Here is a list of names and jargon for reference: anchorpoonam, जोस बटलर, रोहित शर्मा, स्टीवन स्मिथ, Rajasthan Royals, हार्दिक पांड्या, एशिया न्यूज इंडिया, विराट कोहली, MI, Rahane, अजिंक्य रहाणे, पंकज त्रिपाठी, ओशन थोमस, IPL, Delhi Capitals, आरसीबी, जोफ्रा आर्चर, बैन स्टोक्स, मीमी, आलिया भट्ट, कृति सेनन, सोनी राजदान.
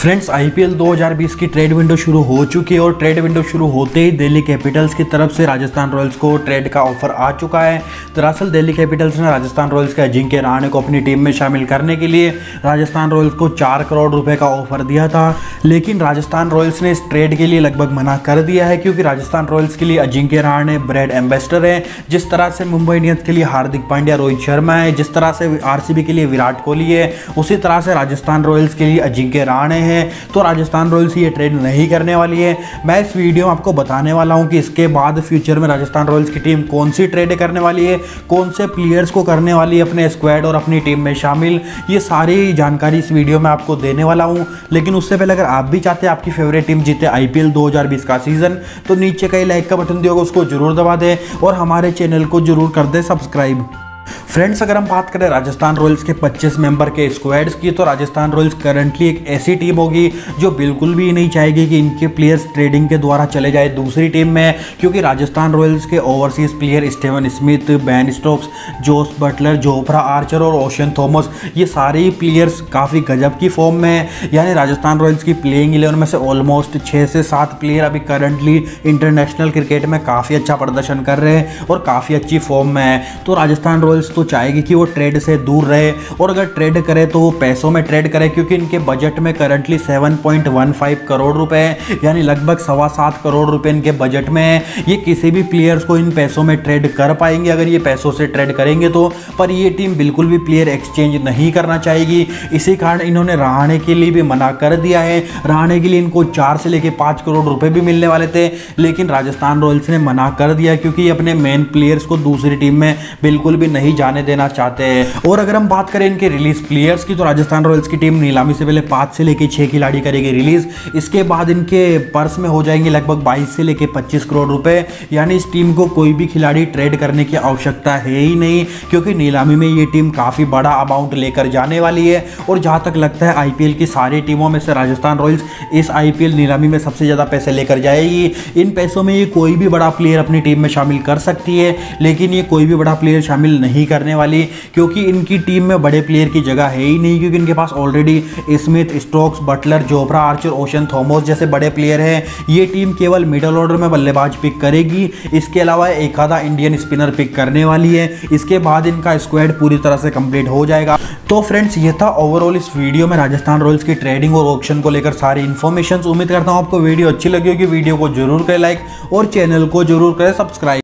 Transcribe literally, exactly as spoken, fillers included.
Friends IPL दो हज़ार बीस की ट्रेड विंडो शुरू हो चुकी है और ट्रेड विंडो शुरू होते ही दिल्ली कैपिटल्स की तरफ से राजस्थान रॉयल्स को ट्रेड का ऑफर आ चुका है। दरअसल दिल्ली कैपिटल्स ने राजस्थान रॉयल्स के अजिंक्य रहाणे को अपनी टीम में शामिल करने के लिए राजस्थान रॉयल्स को चार करोड़ रुपए का ऑफर दिया था, लेकिन राजस्थान रॉयल्स ने इस ट्रेड के लिए लगभग मना कर दिया है, क्योंकि राजस्थान रॉयल्स के लिए अजिंक्य रहाणे ब्रांड एम्बेसडर है। जिस तरह से मुंबई इंडियंस के लिए हार्दिक पांड्या, रोहित शर्मा है, जिस तरह से आरसीबी के लिए विराट कोहली है, उसी तरह से राजस्थान रॉयल्स के लिए अजिंक्य रहाणे है। तो राजस्थान रॉयल्स ये ट्रेड नहीं करने वाली है। मैं इस वीडियो में आपको बताने वाला हूं कि इसके बाद फ्यूचर में राजस्थान रॉयल्स की टीम कौन सी ट्रेड करने वाली है, कौन से प्लेयर्स को करने वाली है अपने स्क्वाड और अपनी टीम में शामिल। ये सारी जानकारी इस वीडियो में आपको देने वाला हूं। लेकिन उससे पहले अगर आप भी चाहते हैं आपकी फेवरेट टीम जीते आईपीएल दो हज़ार बीस का सीजन, तो नीचे कहीं लाइक का बटन दिया होगा, उसको जरूर दबा दें और हमारे चैनल को जरूर कर दें सब्सक्राइब। फ्रेंड्स अगर हम बात करें राजस्थान रॉयल्स के पच्चीस मेंबर के स्क्वाड्स की, तो राजस्थान रॉयल्स करंटली एक ऐसी टीम होगी जो बिल्कुल भी नहीं चाहेगी कि इनके प्लेयर्स ट्रेडिंग के द्वारा चले जाए दूसरी टीम में, क्योंकि राजस्थान रॉयल्स के overseas player स्टीवन स्मिथ, बैन स्टोक्स, जोस बटलर, जोफ्रा आर्चर और ओशन थोमस, ये सारे प्लेयर्स काफ़ी गजब की फॉर्म में है। यानी राजस्थान रॉयल्स की प्लेइंग इलेवन में से ऑलमोस्ट छः से सात प्लेयर अभी करंटली इंटरनेशनल क्रिकेट में काफ़ी अच्छा प्रदर्शन कर रहे हैं और काफ़ी अच्छी फॉर्म में है। तो राजस्थान रॉयल्स तो चाहेगी कि वो ट्रेड से दूर रहे, और अगर ट्रेड करे तो वो पैसों में ट्रेड करे, क्योंकि इनके बजट में करंटली सात पॉइंट एक पाँच करोड़ रुपए है, यानी लगभग सवा सात करोड़ रुपए इनके बजट में है। ये किसी भी प्लेयर्स को इन पैसों में ट्रेड कर पाएंगे अगर ये पैसों से ट्रेड करेंगे तो। पर ये टीम बिल्कुल भी प्लेयर एक्सचेंज नहीं करना चाहेगी, इसी कारण इन्होंने रहाणे के लिए भी मना कर दिया है। रहाणे के लिए इनको चार से लेकर पाँच करोड़ रुपए भी मिलने वाले थे, लेकिन राजस्थान रॉयल्स ने मना कर दिया, क्योंकि ये अपने मेन प्लेयर्स को दूसरी टीम में बिल्कुल भी नहीं जाने देना चाहते हैं। और अगर हम बात करें इनके रिलीज प्लेयर्स की, तो राजस्थान रॉयल्स की टीम नीलामी से पहले पाँच से लेकर छः खिलाड़ी करेगी रिलीज। इसके बाद इनके पर्स में हो जाएंगे लगभग बाईस से लेकर पच्चीस करोड़ रुपए, यानी इस टीम को कोई भी खिलाड़ी ट्रेड करने की आवश्यकता है ही नहीं, क्योंकि नीलामी में ये टीम काफ़ी बड़ा अमाउंट लेकर जाने वाली है। और जहाँ तक लगता है आईपीएल की सारी टीमों में से राजस्थान रॉयल्स इस आईपीएल नीलामी में सबसे ज़्यादा पैसे लेकर जाएगी। इन पैसों में ये कोई भी बड़ा प्लेयर अपनी टीम में शामिल कर सकती है, लेकिन ये कोई भी बड़ा प्लेयर शामिल नहीं करने वाली, क्योंकि इनकी टीम में बड़े प्लेयर की जगह है ही नहीं, क्योंकि इनके पास already Smith, Stokes, Buttler, जोफ्रा आर्चर, Oshane Thomas जैसे बड़े प्लेयर हैं। ये टीम केवल मिडल ऑर्डर में बल्लेबाज पिक करेगी, इसके अलावा एक आधा इंडियन स्पिनर पिक करने वाली है। इसके बाद इनका स्क्वाड पूरी तरह से कंप्लीट हो जाएगा। तो फ्रेंड्स ये था ओवरऑल इस वीडियो में राजस्थान रॉयल्स की ट्रेडिंग और ऑक्शन को लेकर सारी इन्फॉर्मेशन। उम्मीद करता हूँ आपको वीडियो अच्छी लगी होगी। वीडियो को जरूर करें लाइक और चैनल को जरूर करें सब्सक्राइब।